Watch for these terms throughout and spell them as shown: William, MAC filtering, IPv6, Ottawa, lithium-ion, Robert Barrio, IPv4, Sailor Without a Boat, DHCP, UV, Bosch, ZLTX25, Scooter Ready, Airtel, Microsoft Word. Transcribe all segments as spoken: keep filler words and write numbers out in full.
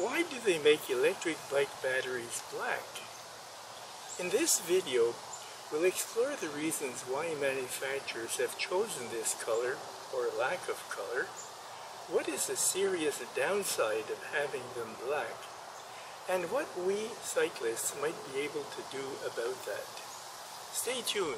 Why do they make electric bike batteries black? In this video, we'll explore the reasons why manufacturers have chosen this color, or lack of color, what is the serious downside of having them black, and what we cyclists might be able to do about that. Stay tuned!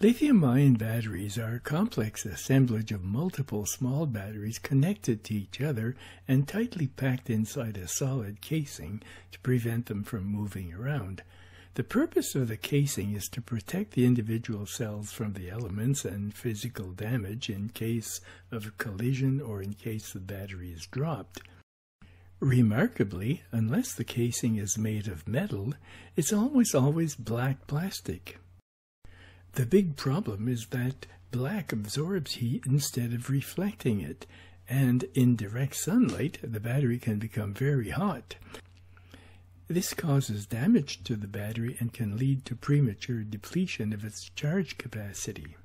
Lithium-ion batteries are a complex assemblage of multiple small batteries connected to each other and tightly packed inside a solid casing to prevent them from moving around. The purpose of the casing is to protect the individual cells from the elements and physical damage in case of a collision or in case the battery is dropped. Remarkably, unless the casing is made of metal, it's almost always black plastic. The big problem is that black absorbs heat instead of reflecting it, and in direct sunlight the battery can become very hot. This causes damage to the battery and can lead to premature depletion of its charge capacity.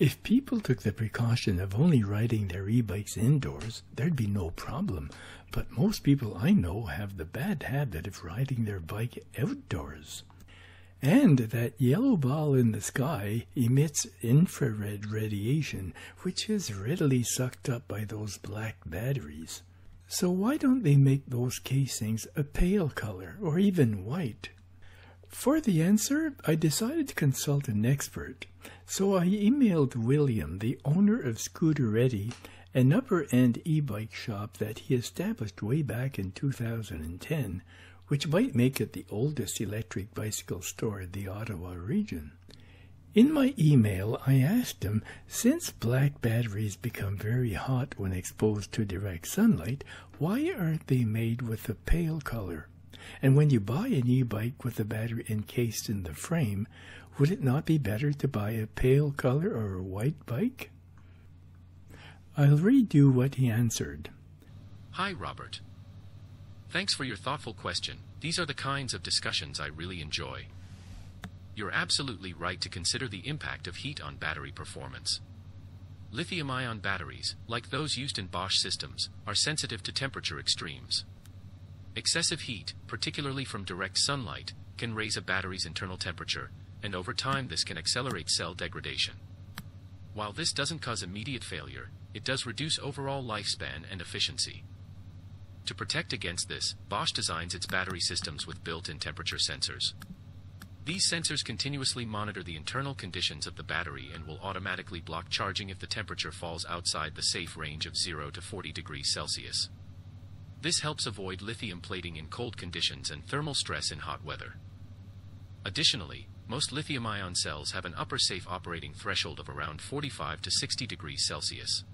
If people took the precaution of only riding their e-bikes indoors, there'd be no problem, but most people I know have the bad habit of riding their bike outdoors. And that yellow ball in the sky emits infrared radiation, which is readily sucked up by those black batteries. So why don't they make those casings a pale color, or even white? For the answer, I decided to consult an expert. So I emailed William, the owner of Scooter Ready, an upper-end e-bike shop that he established way back in two thousand ten, which might make it the oldest electric bicycle store in the Ottawa region. In my email, I asked him, since black batteries become very hot when exposed to direct sunlight, why aren't they made with a pale color? And when you buy an e-bike with the battery encased in the frame, would it not be better to buy a pale color or a white bike? I'll redo what he answered. Hi, Robert. Thanks for your thoughtful question. These are the kinds of discussions I really enjoy. You're absolutely right to consider the impact of heat on battery performance. Lithium-ion batteries, like those used in Bosch systems, are sensitive to temperature extremes. Excessive heat, particularly from direct sunlight, can raise a battery's internal temperature, and over time this can accelerate cell degradation. While this doesn't cause immediate failure, it does reduce overall lifespan and efficiency. To protect against this, Bosch designs its battery systems with built-in temperature sensors. These sensors continuously monitor the internal conditions of the battery and will automatically block charging if the temperature falls outside the safe range of zero to forty degrees Celsius. This helps avoid lithium plating in cold conditions and thermal stress in hot weather. Additionally, most lithium-ion cells have an upper safe operating threshold of around forty-five to sixty degrees Celsius.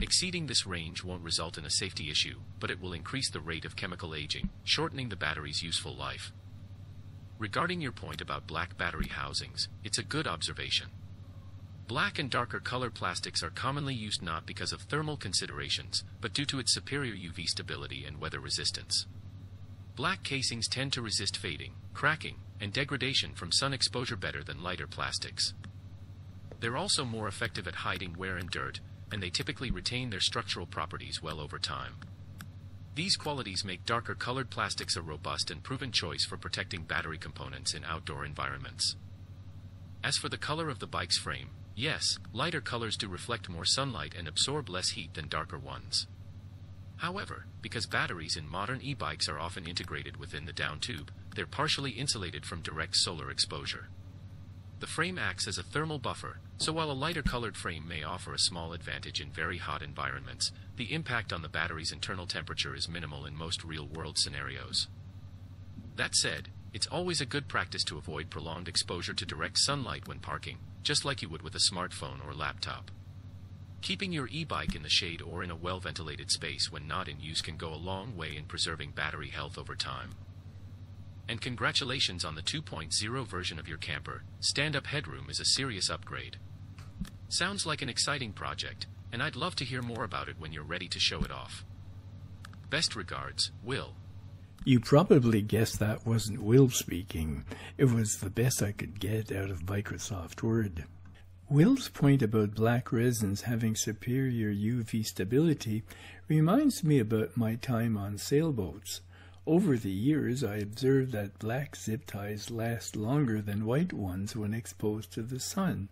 Exceeding this range won't result in a safety issue, but it will increase the rate of chemical aging, shortening the battery's useful life. Regarding your point about black battery housings, it's a good observation. Black and darker color plastics are commonly used not because of thermal considerations, but due to its superior U V stability and weather resistance. Black casings tend to resist fading, cracking, and degradation from sun exposure better than lighter plastics. They're also more effective at hiding wear and dirt, and they typically retain their structural properties well over time. These qualities make darker colored plastics a robust and proven choice for protecting battery components in outdoor environments. As for the color of the bike's frame, yes, lighter colors do reflect more sunlight and absorb less heat than darker ones. However, because batteries in modern e-bikes are often integrated within the down tube, they're partially insulated from direct solar exposure. The frame acts as a thermal buffer, so while a lighter colored frame may offer a small advantage in very hot environments, the impact on the battery's internal temperature is minimal in most real-world scenarios. That said, it's always a good practice to avoid prolonged exposure to direct sunlight when parking, just like you would with a smartphone or laptop. Keeping your e-bike in the shade or in a well-ventilated space when not in use can go a long way in preserving battery health over time. And congratulations on the two point oh version of your camper. Stand-up headroom is a serious upgrade. Sounds like an exciting project, and I'd love to hear more about it when you're ready to show it off. Best regards, Will. You probably guessed that wasn't Will speaking. It was the best I could get out of Microsoft Word. Will's point about black resins having superior U V stability reminds me about my time on sailboats. Over the years, I observed that black zip ties last longer than white ones when exposed to the sun.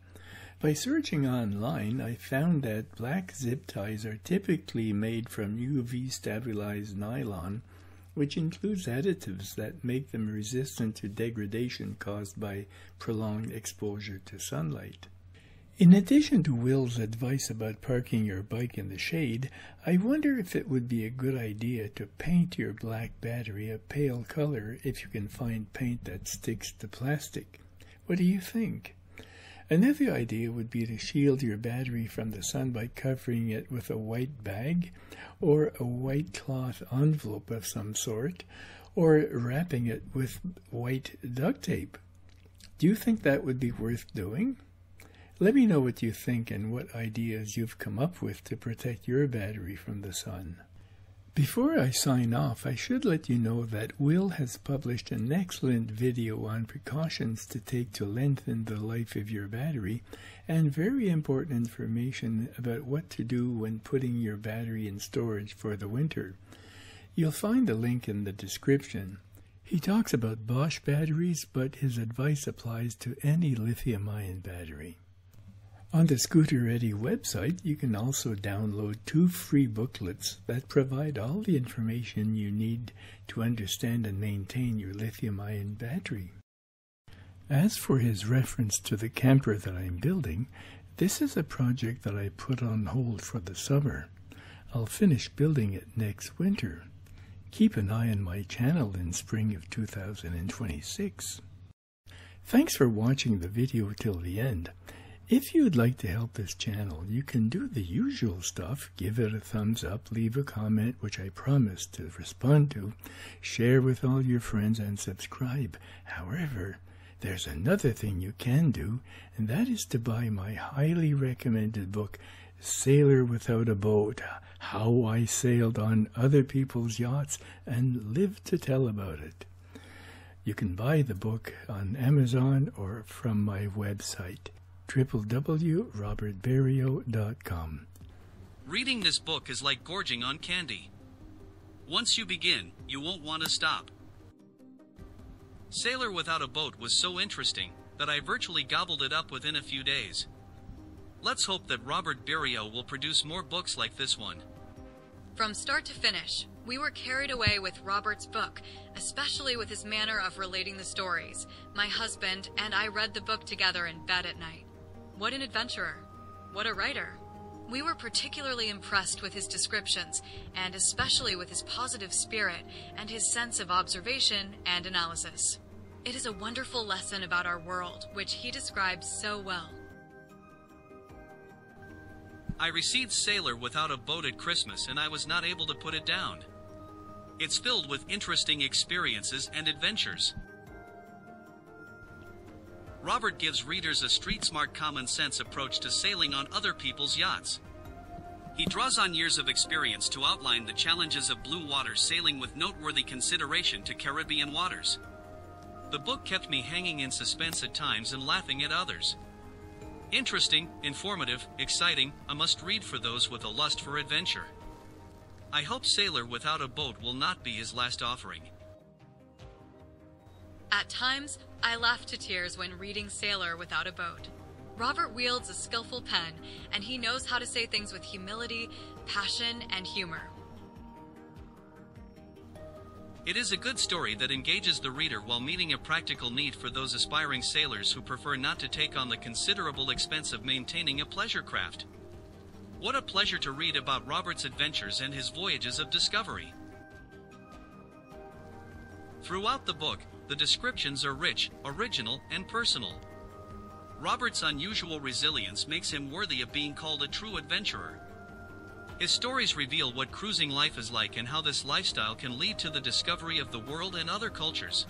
By searching online, I found that black zip ties are typically made from U V-stabilized nylon, which includes additives that make them resistant to degradation caused by prolonged exposure to sunlight. In addition to Will's advice about parking your bike in the shade, I wonder if it would be a good idea to paint your black battery a pale color if you can find paint that sticks to plastic. What do you think? Another idea would be to shield your battery from the sun by covering it with a white bag or a white cloth envelope of some sort, or wrapping it with white duct tape. Do you think that would be worth doing? Let me know what you think and what ideas you've come up with to protect your battery from the sun. Before I sign off, I should let you know that Will has published an excellent video on precautions to take to lengthen the life of your battery, and very important information about what to do when putting your battery in storage for the winter. You'll find the link in the description. He talks about Bosch batteries, but his advice applies to any lithium-ion battery. On the Scooter Ready website, you can also download two free booklets that provide all the information you need to understand and maintain your lithium-ion battery. As for his reference to the camper that I'm building, this is a project that I put on hold for the summer. I'll finish building it next winter. Keep an eye on my channel in spring of two thousand twenty-six. Thanks for watching the video till the end. If you'd like to help this channel, you can do the usual stuff: give it a thumbs up, leave a comment, which I promise to respond to, share with all your friends, and subscribe. However, there's another thing you can do, and that is to buy my highly recommended book, Sailor Without a Boat: How I Sailed on Other People's Yachts and Lived to Tell About It. You can buy the book on Amazon or from my website, w w w dot robert barrio dot com. Reading this book is like gorging on candy. Once you begin, you won't want to stop. Sailor Without a Boat was so interesting that I virtually gobbled it up within a few days. Let's hope that Robert Barrio will produce more books like this one. From start to finish, we were carried away with Robert's book, especially with his manner of relating the stories. My husband and I read the book together in bed at night. What an adventurer. What a writer. We were particularly impressed with his descriptions, and especially with his positive spirit and his sense of observation and analysis. It is a wonderful lesson about our world, which he describes so well. I received Sailor Without a Boat at Christmas, and I was not able to put it down. It's filled with interesting experiences and adventures. Robert gives readers a street-smart, common-sense approach to sailing on other people's yachts. He draws on years of experience to outline the challenges of blue water sailing with noteworthy consideration to Caribbean waters. The book kept me hanging in suspense at times and laughing at others. Interesting, informative, exciting, a must-read for those with a lust for adventure. I hope Sailor Without a Boat will not be his last offering. At times, I laughed to tears when reading Sailor Without a Boat. Robert wields a skillful pen, and he knows how to say things with humility, passion, and humor. It is a good story that engages the reader while meeting a practical need for those aspiring sailors who prefer not to take on the considerable expense of maintaining a pleasure craft. What a pleasure to read about Robert's adventures and his voyages of discovery. Throughout the book, the descriptions are rich, original, and personal. Robert's unusual resilience makes him worthy of being called a true adventurer. His stories reveal what cruising life is like and how this lifestyle can lead to the discovery of the world and other cultures.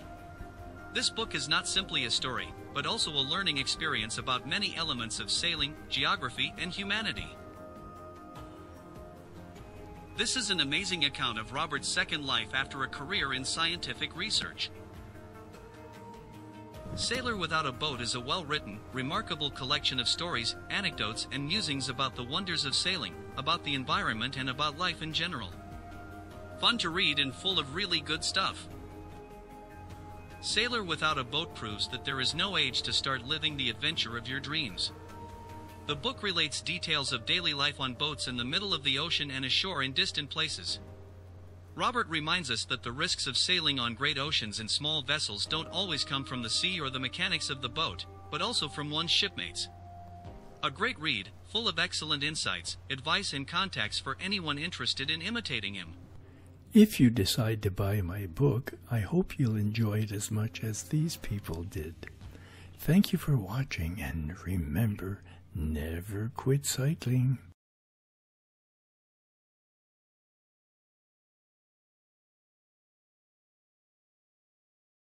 This book is not simply a story, but also a learning experience about many elements of sailing, geography, and humanity. This is an amazing account of Robert's second life after a career in scientific research. Sailor Without a Boat is a well-written, remarkable collection of stories, anecdotes, and musings about the wonders of sailing, about the environment, and about life in general. Fun to read and full of really good stuff. Sailor Without a Boat proves that there is no age to start living the adventure of your dreams. The book relates details of daily life on boats in the middle of the ocean and ashore in distant places. Robert reminds us that the risks of sailing on great oceans in small vessels don't always come from the sea or the mechanics of the boat, but also from one's shipmates. A great read, full of excellent insights, advice, and contacts for anyone interested in imitating him. If you decide to buy my book, I hope you'll enjoy it as much as these people did. Thank you for watching, and remember, never quit cycling.